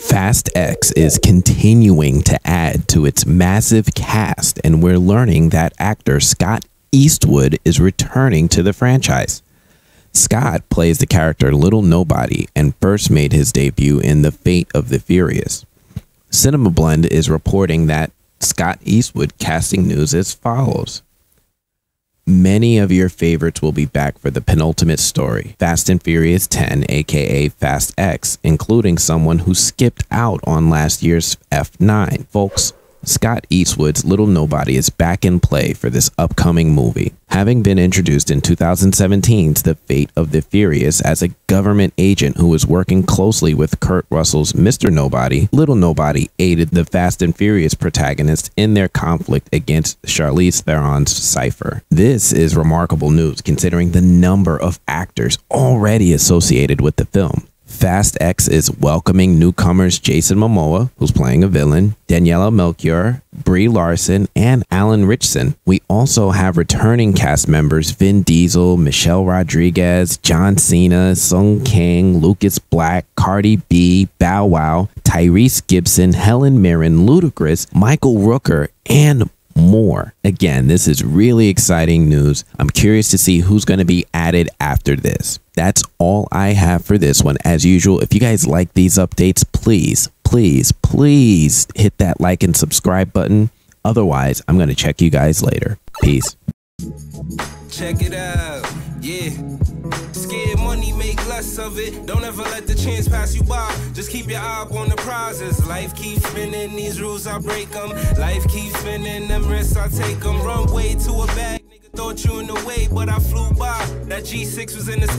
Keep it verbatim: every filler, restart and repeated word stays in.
Fast X is continuing to add to its massive cast, and we're learning that actor Scott Eastwood is returning to the franchise. Scott plays the character Little Nobody and first made his debut in The Fate of the Furious. CinemaBlend is reporting that Scott Eastwood casting news as follows. Many of your favorites will be back for the penultimate story, Fast and Furious ten, aka Fast X, including someone who skipped out on last year's F nine. Folks, Scott Eastwood's Little Nobody is back in play for this upcoming movie. Having been introduced in two thousand seventeen's The Fate of the Furious as a government agent who was working closely with Kurt Russell's Mister Nobody, Little Nobody aided the Fast and Furious protagonists in their conflict against Charlize Theron's Cipher. This is remarkable news considering the number of actors already associated with the film. Fast X is welcoming newcomers Jason Momoa, who's playing a villain, Daniela Melchior, Brie Larson, and Alan Ritchson. We also have returning cast members Vin Diesel, Michelle Rodriguez, John Cena, Sung Kang, Lucas Black, Cardi B, Bow Wow, Tyrese Gibson, Helen Mirren, Ludacris, Michael Rooker, and more. Again, this is really exciting news. I'm curious to see who's going to be added after this. That's all I have for this one. As usual, if you guys like these updates, please, please, please hit that like and subscribe button. Otherwise, I'm going to check you guys later. Peace. Check it out. Yeah. Scared money, make less of it. Don't ever let the chance pass you by. Just keep your eye up on the prizes. Life keeps spinning, these rules I break them. Life keeps spinning, them risks I take them. Runway to a bag, nigga, thought you in the way, but I flew by. That G six was in the sky.